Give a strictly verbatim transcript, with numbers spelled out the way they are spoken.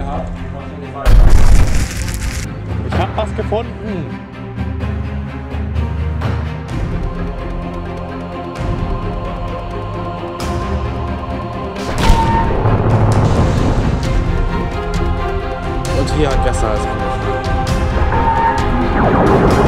gehabt. Ich habe was gefunden. Und hier hat besser als angefangen.